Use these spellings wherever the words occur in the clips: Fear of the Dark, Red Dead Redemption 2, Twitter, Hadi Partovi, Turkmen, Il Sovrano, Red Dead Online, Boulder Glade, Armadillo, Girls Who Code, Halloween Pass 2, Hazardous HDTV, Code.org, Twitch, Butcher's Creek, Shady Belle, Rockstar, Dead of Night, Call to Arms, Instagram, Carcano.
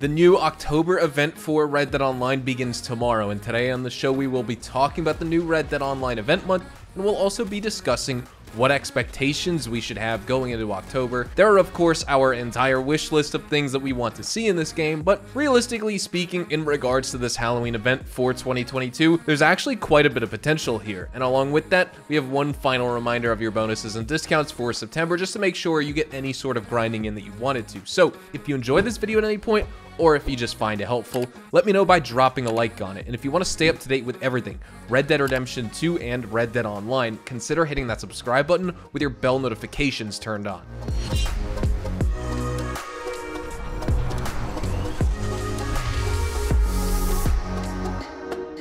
The new October event for Red Dead Online begins tomorrow, and today on the show we will be talking about the new Red Dead Online event month, and we'll also be discussing what expectations we should have going into October. There are of course our entire wish list of things that we want to see in this game, but realistically speaking in regards to this Halloween event for 2022, there's actually quite a bit of potential here. And along with that, we have one final reminder of your bonuses and discounts for September just to make sure you get any sort of grinding in that you wanted to. So if you enjoy this video at any point, or if you just find it helpful, let me know by dropping a like on it. And if you want to stay up to date with everything Red Dead Redemption 2 and Red Dead Online, consider hitting that subscribe button with your bell notifications turned on.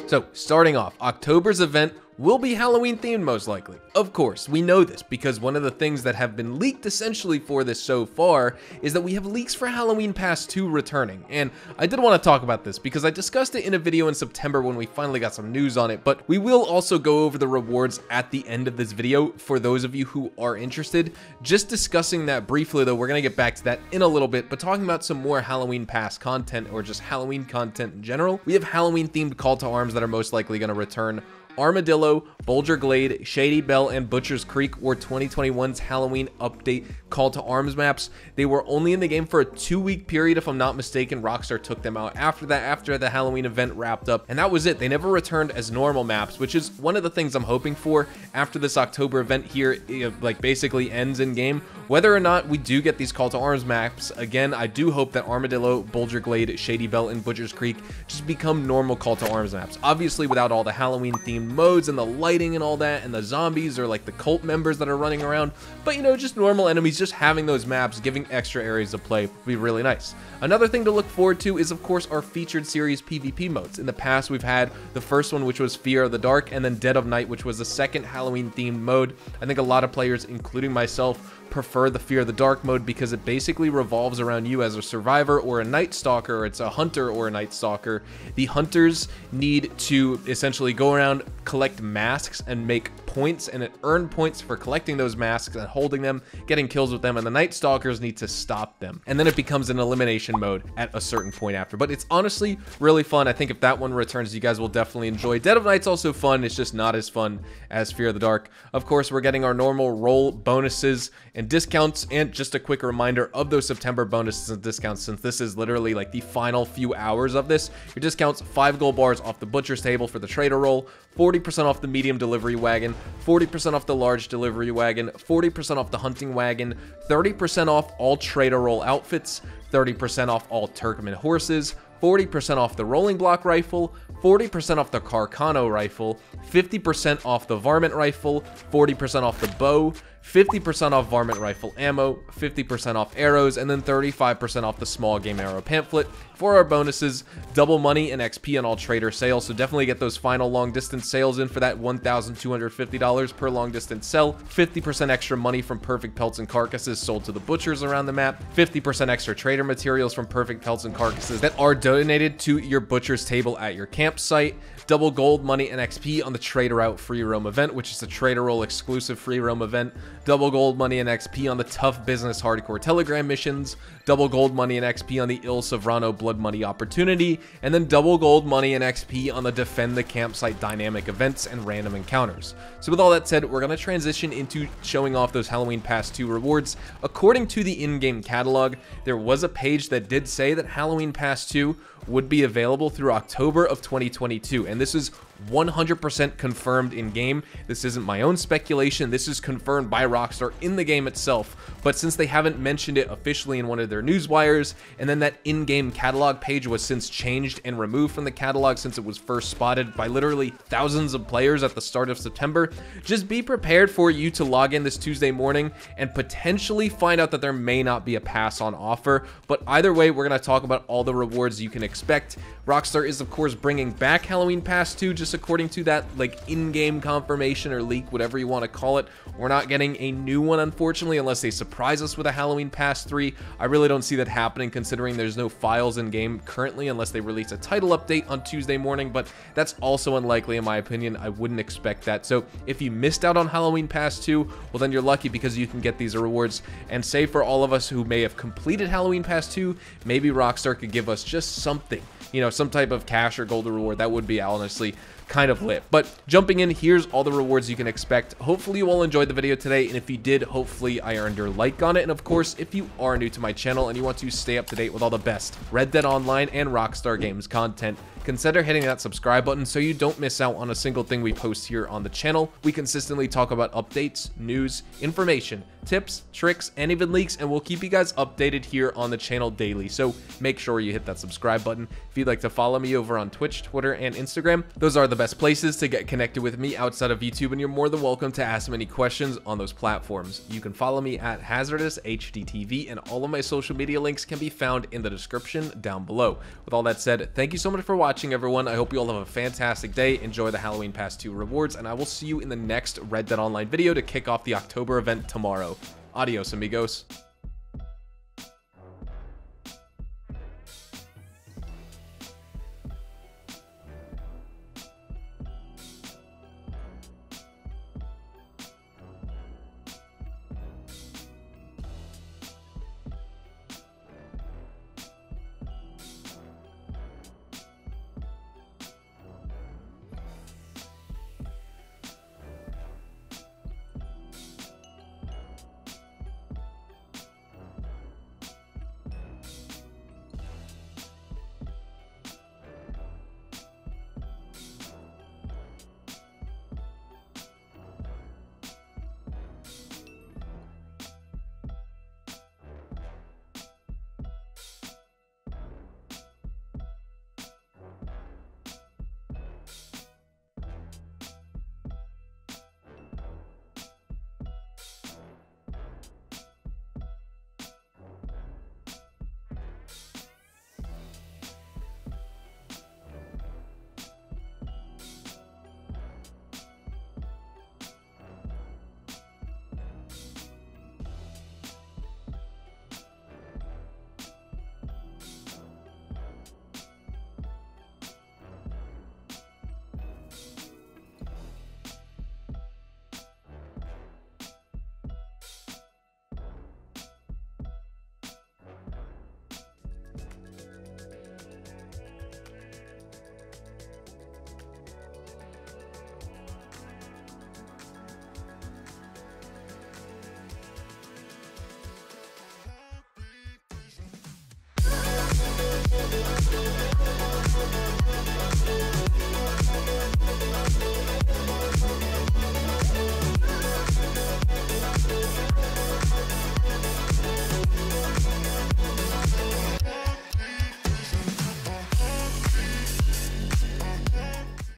So starting off, October's event will be Halloween themed most likely. Of course, we know this because one of the things that have been leaked essentially for this so far is that we have leaks for Halloween Pass 2 returning. And I did want to talk about this because I discussed it in a video in September when we finally got some news on it, but we will also go over the rewards at the end of this video for those of you who are interested. Just discussing that briefly though, we're gonna get back to that in a little bit, but talking about some more Halloween Pass content or just Halloween content in general, we have Halloween themed Call to Arms that are most likely gonna return. Armadillo, Boulder Glade, Shady Belle, and Butcher's Creek were 2021's Halloween update Call to Arms maps. They were only in the game for a 2-week period, if I'm not mistaken. Rockstar took them out after that, after the Halloween event wrapped up, and that was it. They never returned as normal maps, which is one of the things I'm hoping for after this October event here, like basically ends in game. Whether or not we do get these Call to Arms maps, again, I do hope that Armadillo, Boulder Glade, Shady Belle, and Butcher's Creek just become normal Call to Arms maps. Obviously, without all the Halloween themed modes and the lighting and all that and the zombies or like the cult members that are running around, but you know, just normal enemies, just having those maps giving extra areas of play would be really nice. Another thing to look forward to is of course our featured series PvP modes. In the past we've had the first one, which was Fear of the Dark, and then Dead of Night, which was the second Halloween themed mode. I think a lot of players, including myself, prefer the Fear of the Dark mode because it basically revolves around you as a survivor or a night stalker, or it's a hunter or a night stalker. The hunters need to essentially go around, collect masks and make points, and it earn points for collecting those masks and holding them, getting kills with them, and the night stalkers need to stop them. And then it becomes an elimination mode at a certain point after, but it's honestly really fun. I think if that one returns, you guys will definitely enjoy. Dead of Night's also fun. It's just not as fun as Fear of the Dark. Of course, we're getting our normal roll bonuses and discounts, and just a quick reminder of those September bonuses and discounts, since this is literally like the final few hours of this. Your discounts: 5 gold bars off the butcher's table for the trader roll, 40% off the medium delivery wagon, 40% off the large delivery wagon, 40% off the hunting wagon, 30% off all trader roll outfits, 30% off all Turkmen horses, 40% off the rolling block rifle, 40% off the Carcano rifle, 50% off the varmint rifle, 40% off the bow, 50% off varmint rifle ammo, 50% off arrows, and then 35% off the small game arrow pamphlet. For our bonuses, double money and XP on all trader sales, so definitely get those final long distance sales in for that $1,250 per long distance sell, 50% extra money from perfect pelts and carcasses sold to the butchers around the map, 50% extra trader materials from perfect pelts and carcasses that are donated to your butcher's table at your campsite, double gold money and XP on the trader out free roam event, which is the trader roll exclusive free roam event, double gold money and XP on the tough business hardcore telegram missions, double gold money and XP on the Il Sovrano blood money opportunity, and then double gold money and XP on the defend the campsite dynamic events and random encounters. So with all that said, we're going to transition into showing off those Halloween Pass 2 rewards. According to the in-game catalog, there was a page that did say that Halloween Pass 2 would be available through October of 2022, and this is 100% confirmed in game. This isn't my own speculation. This is confirmed by Rockstar in the game itself. But since they haven't mentioned it officially in one of their news wires, and then that in-game catalog page was since changed and removed from the catalog since it was first spotted by literally thousands of players at the start of September, just be prepared for you to log in this Tuesday morning and potentially find out that there may not be a pass on offer. But either way, we're going to talk about all the rewards you can expect. Rockstar is of course bringing back Halloween Pass 2 just just according to that like in-game confirmation or leak, whatever you want to call it. We're not getting a new one, unfortunately, unless they surprise us with a Halloween Pass 3. I really don't see that happening, considering there's no files in game currently, unless they release a title update on Tuesday morning, but that's also unlikely in my opinion. I wouldn't expect that. So if you missed out on Halloween Pass 2, well then you're lucky, because you can get these rewards. And say for all of us who may have completed Halloween Pass 2, maybe Rockstar could give us just something, you know, some type of cash or gold reward. That would be honestly kind of lit. But jumping in, here's all the rewards you can expect. Hopefully you all enjoyed the video today, and if you did, hopefully I earned your like on it. And of course, if you are new to my channel and you want to stay up to date with all the best Red Dead Online and Rockstar Games content, consider hitting that subscribe button so you don't miss out on a single thing we post here on the channel. We consistently talk about updates, news, information, tips, tricks, and even leaks, and we'll keep you guys updated here on the channel daily. So make sure you hit that subscribe button. If you'd like to follow me over on Twitch, Twitter, and Instagram, those are the best places to get connected with me outside of YouTube, and you're more than welcome to ask me any questions on those platforms. You can follow me at Hazardous HDTV, and all of my social media links can be found in the description down below. With all that said, thank you so much for watching, everyone. I hope you all have a fantastic day. Enjoy the Halloween Pass 2 rewards, and I will see you in the next Red Dead Online video to kick off the October event tomorrow. Adios, amigos.